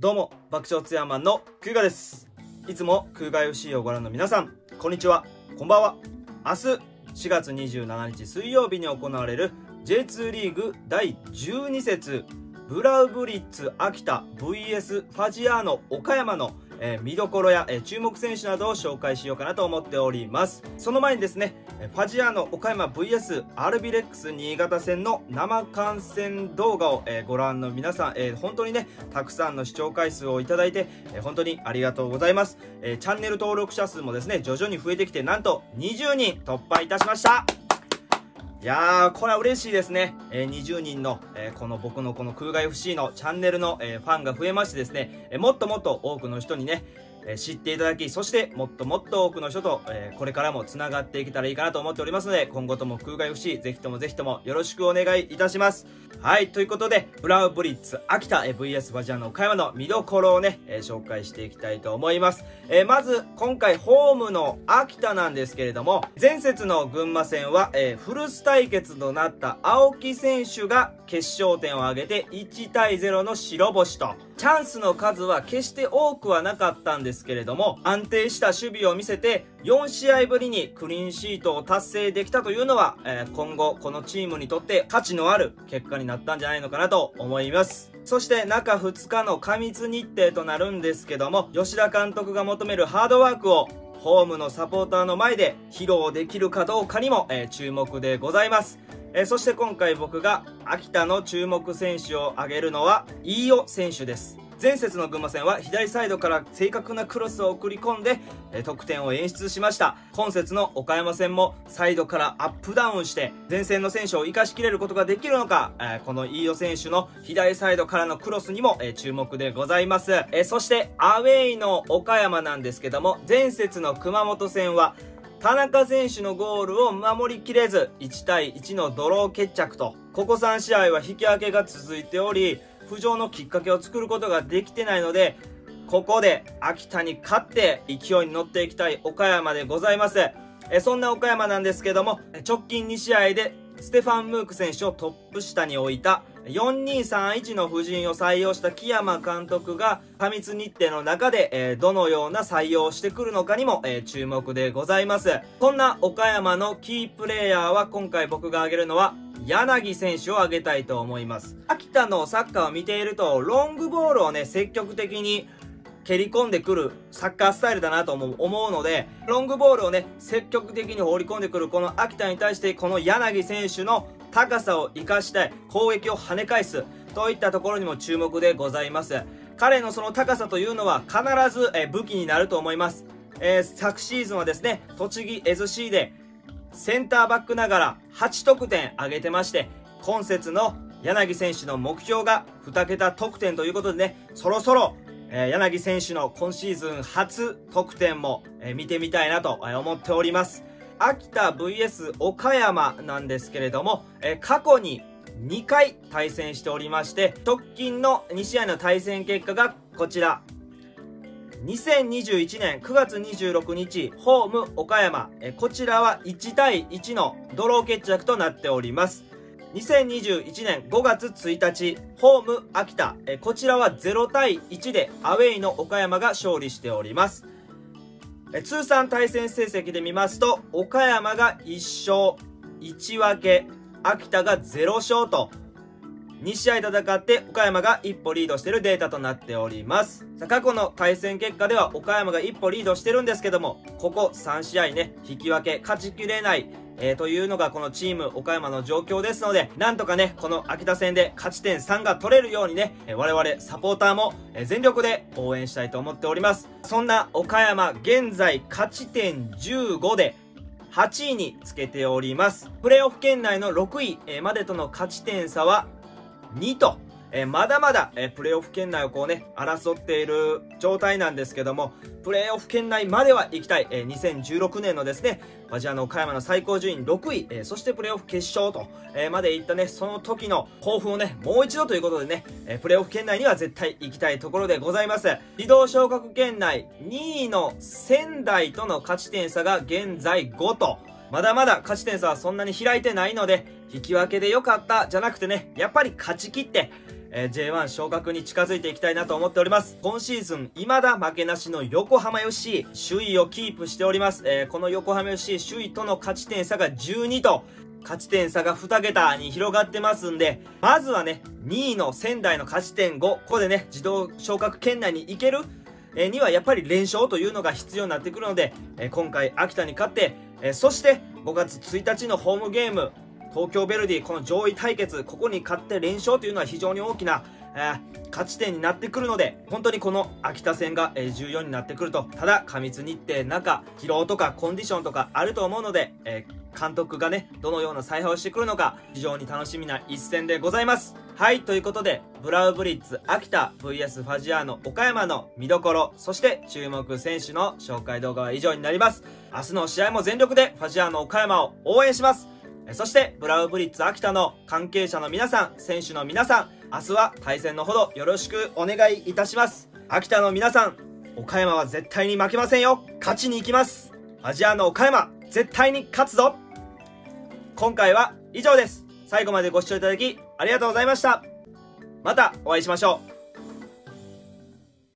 どうも、爆笑ツヤマンのクーガです。いつもクーガ FC をご覧の皆さん、こんにちは、こんばんは。明日4月27日水曜日に行われる J2 リーグ第12節、ブラウブリッツ秋田 VS ファジアーノ岡山の見どころや注目選手などを紹介しようかなと思っております。その前にですね、ファジアーノ岡山 VS アルビレックス新潟戦の生観戦動画をご覧の皆さん、本当にねたくさんの視聴回数をいただいて本当にありがとうございます。チャンネル登録者数もですね徐々に増えてきて、なんと20人突破いたしました。いやー、これは嬉しいですね。20人の、この僕のこの空外 FC のチャンネルの、ファンが増えましてですね、もっともっと多くの人にね、知っていただき、そしてもっともっと多くの人と、これからも繋がっていけたらいいかなと思っておりますので、今後とも空外 FC ぜひともよろしくお願いいたします。はい、ということで、ブラウブリッツ秋田 VS バジャーの岡山の見どころをね、紹介していきたいと思います。まず、今回ホームの秋田なんですけれども、前節の群馬戦は、古巣対決となった青木選手が決勝点を挙げて1対0の白星と、チャンスの数は決して多くはなかったんですけれども、安定した守備を見せて4試合ぶりにクリーンシートを達成できたというのは、今後このチームにとって価値のある結果になったんじゃないのかなと思います。そして中2日の過密日程となるんですけども、吉田監督が求めるハードワークをホームのサポーターの前で披露できるかどうかにも、注目でございます。そして今回僕が秋田の注目選手を挙げるのは飯尾選手です。前節の群馬戦は左サイドから正確なクロスを送り込んで得点を演出しました。今節の岡山戦もサイドからアップダウンして前線の選手を生かしきれることができるのか、この飯尾選手の左サイドからのクロスにも注目でございます。そしてアウェイの岡山なんですけども、前節の熊本戦は田中選手のゴールを守りきれず1対1のドロー決着と、ここ3試合は引き分けが続いており、浮上のきっかけを作ることができてないので、ここで秋田に勝って勢いに乗っていきたい岡山でございます。そんな岡山なんですけども、直近2試合でステファン・ムーク選手をトップ下に置いた 4-2-3-1 の布陣を採用した木山監督が過密日程の中で、どのような採用をしてくるのかにも、注目でございます。そんな岡山のキープレーヤーは今回僕が挙げるのは柳選手を挙げたいと思います。秋田のサッカーを見ているとロングボールをね積極的に蹴り込んでくるサッカースタイルだなと思うので、ロングボールをね積極的に放り込んでくるこの秋田に対して、この柳選手の高さを生かして攻撃を跳ね返すといったところにも注目でございます。彼のその高さというのは必ず武器になると思います。昨シーズンはですね栃木 SC でセンターバックながら8得点挙げてまして、今節の柳選手の目標が2桁得点ということでね、そろそろ柳選手の今シーズン初得点も見てみたいなと思っております。秋田 VS 岡山なんですけれども、過去に2回対戦しておりまして、直近の2試合の対戦結果がこちら。2021年9月26日ホーム岡山、こちらは1対1のドロー決着となっております。2021年5月1日ホーム秋田、こちらは0対1でアウェイの岡山が勝利しております。通算対戦成績で見ますと、岡山が1勝1分け、秋田が0勝と2試合戦って岡山が一歩リードしているデータとなっております。過去の対戦結果では岡山が一歩リードしてるんですけども、ここ3試合ね引き分け勝ちきれない、というのがこのチーム岡山の状況ですので、なんとかねこの秋田戦で勝ち点3が取れるようにね、我々サポーターも全力で応援したいと思っております。そんな岡山現在勝ち点15で8位につけております。プレーオフ圏内の6位までとの勝ち点差は2と、まだまだ、プレーオフ圏内をこうね争っている状態なんですけども、プレーオフ圏内までは行きたい、2016年のですねファジアーノ岡山の最高順位6位、そしてプレーオフ決勝と、まで行ったねその時の興奮をねもう一度ということでね、プレーオフ圏内には絶対行きたいところでございます。自動昇格圏内2位の仙台との勝ち点差が現在5と、まだまだ勝ち点差はそんなに開いてないので、引き分けで良かったじゃなくてね、やっぱり勝ち切って、J1 昇格に近づいていきたいなと思っております。今シーズン、未だ負けなしの横浜 FC、首位をキープしております。この横浜 FC、首位との勝ち点差が12と、勝ち点差が2桁に広がってますんで、まずはね、2位の仙台の勝ち点5、ここでね、自動昇格圏内に行けるにはやっぱり連勝というのが必要になってくるので、今回秋田に勝って、そして5月1日のホームゲーム、東京ヴェルディ、この上位対決、ここに勝って連勝というのは非常に大きな、勝ち点になってくるので、本当にこの秋田戦が、重要になってくると。ただ過密日程、疲労とかコンディションとかあると思うので、監督がね、どのような采配をしてくるのか、非常に楽しみな一戦でございます。はい、ということで、ブラウブリッツ秋田 VS ファジアーノ岡山の見どころ、そして注目選手の紹介動画は以上になります。明日の試合も全力でファジアーノ岡山を応援します。そして、ブラウブリッツ秋田の関係者の皆さん、選手の皆さん、明日は対戦のほどよろしくお願いいたします。秋田の皆さん、岡山は絶対に負けませんよ。勝ちに行きます。ファジアーノ岡山、絶対に勝つぞ。今回は以上です。最後までご視聴いただきありがとうございました。またお会いしましょう。